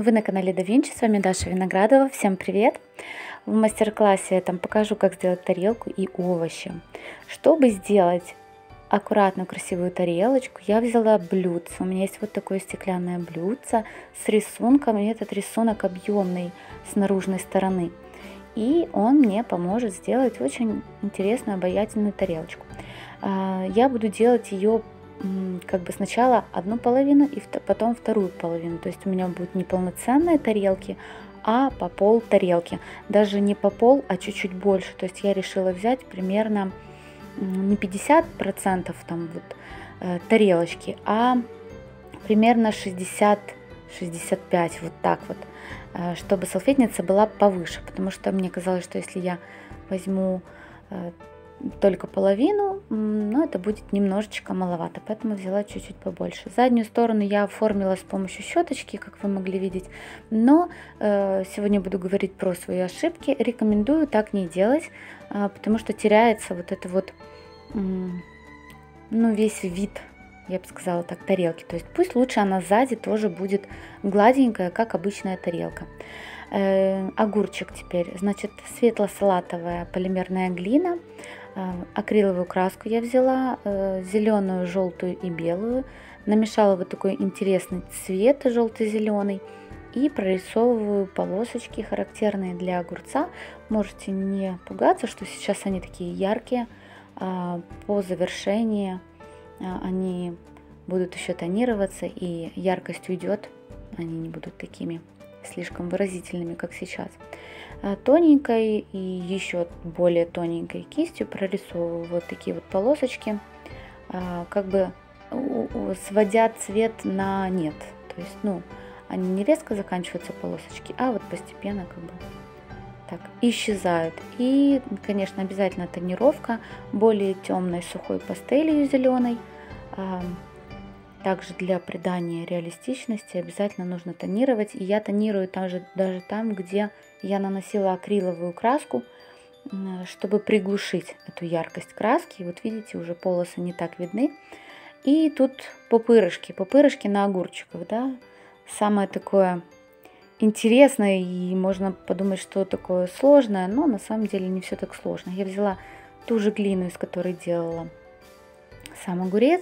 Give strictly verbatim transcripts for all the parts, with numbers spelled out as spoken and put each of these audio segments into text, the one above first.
Вы на канале Да Винчи, с вами Даша Виноградова. Всем привет! В мастер-классе я там покажу, как сделать тарелку и овощи. Чтобы сделать аккуратную красивую тарелочку, я взяла блюдце. У меня есть вот такое стеклянное блюдце с рисунком, и этот рисунок объемный с наружной стороны. И он мне поможет сделать очень интересную, обаятельную тарелочку. Я буду делать ее как бы сначала одну половину и потом вторую половину, то есть у меня будут не полноценные тарелки, а по пол тарелки, даже не по пол, а чуть-чуть больше. То есть я решила взять примерно не пятьдесят процентов там вот, э, тарелочки, а примерно шестьдесят-шестьдесят пять, вот так вот, э, чтобы салфетница была повыше, потому что мне казалось, что если я возьму э, только половину, но это будет немножечко маловато, поэтому взяла чуть-чуть побольше. Заднюю сторону я оформила с помощью щеточки, как вы могли видеть, но э, сегодня буду говорить про свои ошибки. Рекомендую так не делать, э, потому что теряется вот это вот, э, ну, весь вид, я бы сказала так, тарелки. То есть пусть лучше она сзади тоже будет гладенькая, как обычная тарелка. Э, огурчик теперь, значит, светло-салатовая полимерная глина. Акриловую краску я взяла, зеленую, желтую и белую, намешала вот такой интересный цвет желто-зеленый и прорисовываю полосочки, характерные для огурца. Можете не пугаться, что сейчас они такие яркие, по завершении они будут еще тонироваться и яркость уйдет, они не будут такими слишком выразительными, как сейчас. Тоненькой и еще более тоненькой кистью прорисовываю вот такие вот полосочки, как бы сводя цвет на нет, то есть, ну, они не резко заканчиваются полосочки, а вот постепенно как бы так исчезают. И, конечно, обязательно тонировка более темной сухой пастелью зеленой. Также для придания реалистичности обязательно нужно тонировать. И я тонирую там же, даже там, где я наносила акриловую краску, чтобы приглушить эту яркость краски. И вот видите, уже полосы не так видны. И тут пупырышки, пупырышки на огурчиках. Да? Самое такое интересное, и можно подумать, что такое сложное, но на самом деле не все так сложно. Я взяла ту же глину, из которой делала сам огурец.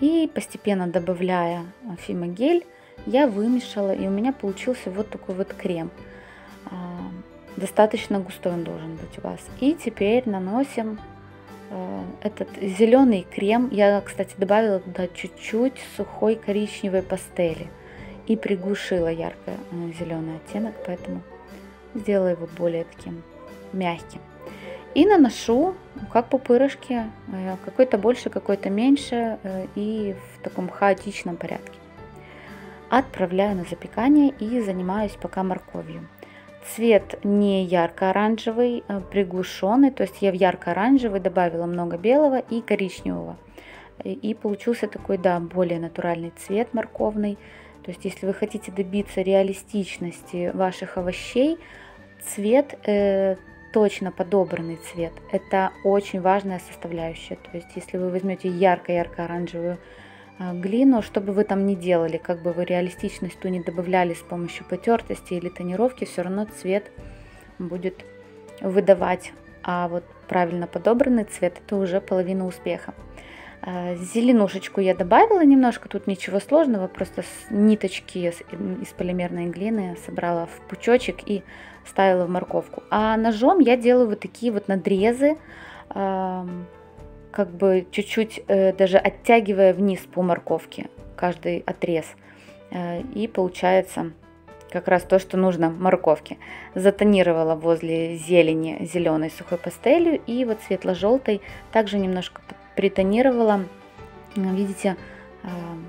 И постепенно добавляя Фимо гель, я вымешала, и у меня получился вот такой вот крем. Достаточно густой он должен быть у вас. И теперь наносим этот зеленый крем. Я, кстати, добавила туда чуть-чуть сухой коричневой пастели и приглушила ярко-зеленый оттенок, поэтому сделала его более таким мягким. И наношу, как пупырышки, какой-то больше, какой-то меньше, и в таком хаотичном порядке. Отправляю на запекание и занимаюсь пока морковью. Цвет не ярко-оранжевый, приглушенный, то есть я в ярко-оранжевый добавила много белого и коричневого. И получился такой, да, более натуральный цвет морковный. То есть если вы хотите добиться реалистичности ваших овощей, цвет... Э, точно подобранный цвет — это очень важная составляющая. То есть если вы возьмете ярко-ярко-оранжевую глину, что бы вы там ни делали, как бы вы реалистичность ту не добавляли с помощью потертости или тонировки, все равно цвет будет выдавать. А вот правильно подобранный цвет — это уже половина успеха. Зеленушечку я добавила немножко, тут ничего сложного, просто с ниточки из полимерной глины собрала в пучочек и ставила в морковку. А ножом я делаю вот такие вот надрезы, как бы чуть-чуть даже оттягивая вниз по морковке каждый отрез. И получается как раз то, что нужно морковке. Затонировала возле зелени зеленой сухой пастелью и вот светло-желтой также немножко притонировала. Видите,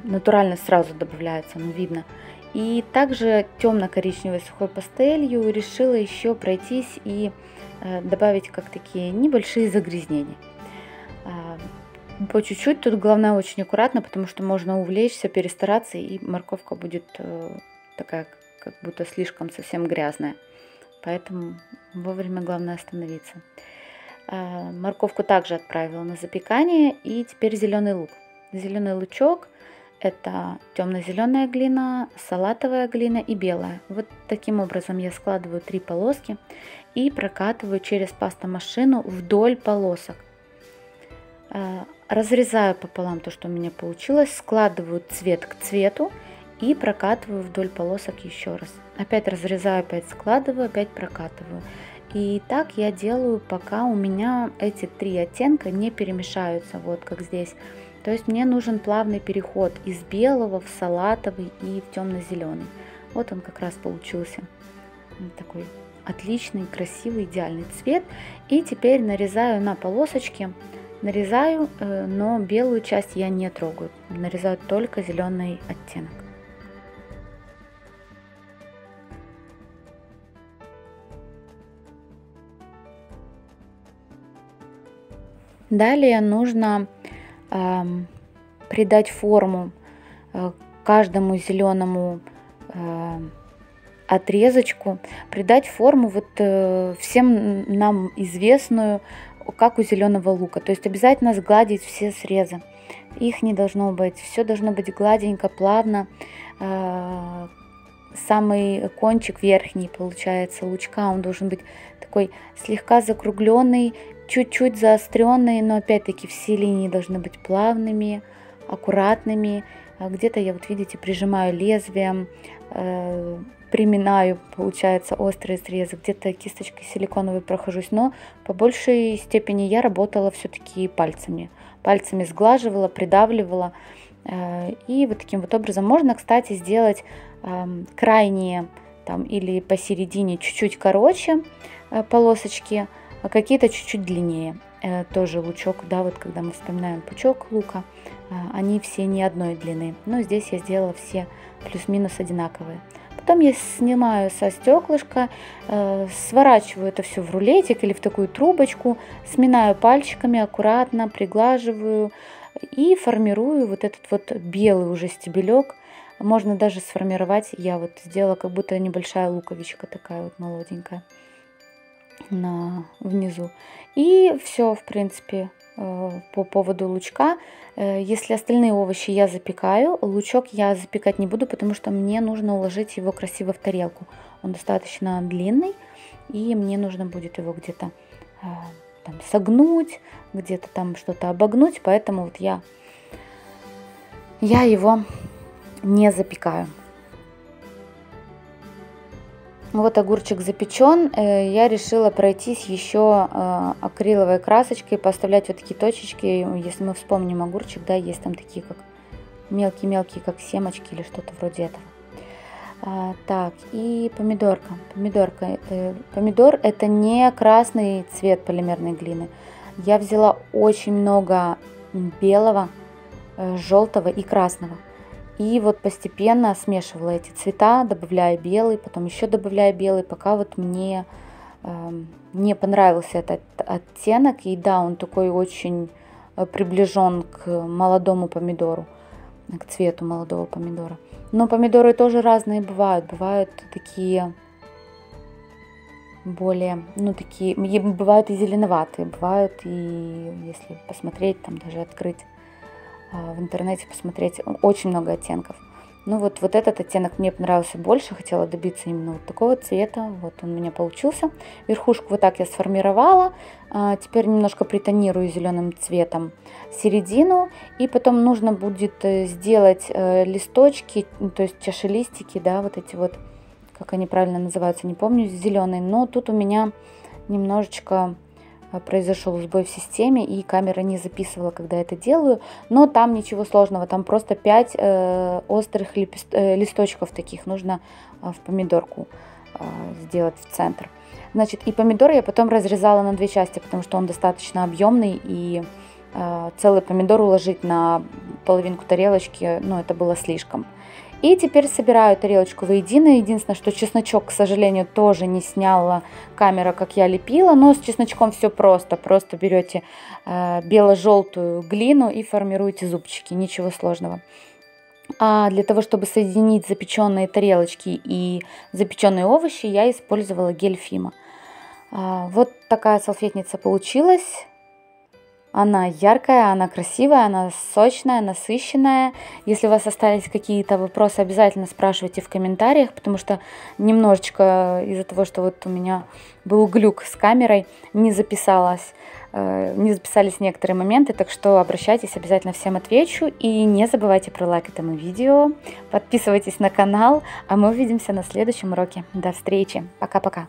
натурально сразу добавляется, ну, видно. И также темно-коричневой сухой пастелью решила еще пройтись и добавить как такие небольшие загрязнения. По чуть-чуть, тут главное очень аккуратно, потому что можно увлечься, перестараться, и морковка будет такая, как будто слишком совсем грязная. Поэтому вовремя главное остановиться. Морковку также отправила на запекание, и теперь зеленый лук. Зеленый лучок Это темно-зеленая глина, салатовая глина и белая. Вот таким образом я складываю три полоски и прокатываю через пастомашину вдоль полосок. Разрезаю пополам то, что у меня получилось, складываю цвет к цвету и прокатываю вдоль полосок еще раз. Опять разрезаю, опять складываю, опять прокатываю. И так я делаю, пока у меня эти три оттенка не перемешаются, вот как здесь. То есть мне нужен плавный переход из белого в салатовый и в темно-зеленый. Вот он как раз получился. Вот такой отличный, красивый, идеальный цвет. И теперь нарезаю на полосочки. Нарезаю, но белую часть я не трогаю. Нарезаю только зеленый оттенок. Далее нужно э, придать форму э, каждому зеленому э, отрезочку, придать форму вот э, всем нам известную, как у зеленого лука. То есть обязательно сгладить все срезы. Их не должно быть. Все должно быть гладенько, плавно. Э, самый кончик верхний, получается, лучка, он должен быть такой слегка закругленный, чуть-чуть заостренные, но опять-таки все линии должны быть плавными, аккуратными. Где-то я, вот видите, прижимаю лезвием, э, приминаю, получается, острые срезы, где-то кисточкой силиконовой прохожусь, но по большей степени я работала все-таки пальцами. Пальцами сглаживала, придавливала. Э, и вот таким вот образом можно, кстати, сделать э, крайние там, или посередине чуть-чуть короче э, полосочки, а какие-то чуть-чуть длиннее, э, тоже лучок, да, вот когда мы вспоминаем пучок лука, э, они все не одной длины, но здесь я сделала все плюс-минус одинаковые. Потом я снимаю со стеклышка, э, сворачиваю это все в рулетик или в такую трубочку, сминаю пальчиками аккуратно, приглаживаю и формирую вот этот вот белый уже стебелек. Можно даже сформировать, я вот сделала как будто небольшая луковичка такая вот молоденькая. На внизу. И все, в принципе, по поводу лучка. Если остальные овощи я запекаю, лучок я запекать не буду, потому что мне нужно уложить его красиво в тарелку. Он достаточно длинный, и мне нужно будет его где-то согнуть, где-то там что-то обогнуть, поэтому вот я, я его не запекаю. Вот огурчик запечен, я решила пройтись еще акриловой красочкой, поставлять вот такие точечки, если мы вспомним огурчик, да, есть там такие как мелкие-мелкие, как семечки или что-то вроде этого. Так, и помидорка. Помидорка. Помидор — это не красный цвет полимерной глины. Я взяла очень много белого, желтого и красного. И вот постепенно смешивала эти цвета, добавляя белый, потом еще добавляя белый, пока вот мне э, не понравился этот оттенок. И да, он такой очень приближен к молодому помидору, к цвету молодого помидора. Но помидоры тоже разные бывают. Бывают такие более, ну такие, бывают и зеленоватые, бывают и, если посмотреть, там даже открыть, в интернете посмотреть, очень много оттенков. Ну вот, вот этот оттенок мне понравился больше, хотела добиться именно вот такого цвета, вот он у меня получился. Верхушку вот так я сформировала, теперь немножко притонирую зеленым цветом середину, и потом нужно будет сделать листочки, то есть чашелистики, да, вот эти вот, как они правильно называются, не помню, зеленые, но тут у меня немножечко... произошел сбой в системе, и камера не записывала, когда это делаю, но там ничего сложного, там просто пять э, острых лепест... э, листочков таких нужно э, в помидорку э, сделать в центр. Значит, и помидор я потом разрезала на две части, потому что он достаточно объемный, и э, целый помидор уложить на половинку тарелочки, ну, это было слишком. И теперь собираю тарелочку воедино. Единственное, что чесночок, к сожалению, тоже не сняла камера, как я лепила. Но с чесночком все просто. Просто берете э, бело-желтую глину и формируете зубчики. Ничего сложного. А для того, чтобы соединить запеченные тарелочки и запеченные овощи, я использовала гель Фимо. Э, вот такая салфетница получилась. Она яркая, она красивая, она сочная, насыщенная. Если у вас остались какие-то вопросы, обязательно спрашивайте в комментариях, потому что немножечко из-за того, что вот у меня был глюк с камерой, не записалась, не записались некоторые моменты, так что обращайтесь, обязательно всем отвечу. И не забывайте про лайк этому видео, подписывайтесь на канал, а мы увидимся на следующем уроке. До встречи, пока-пока!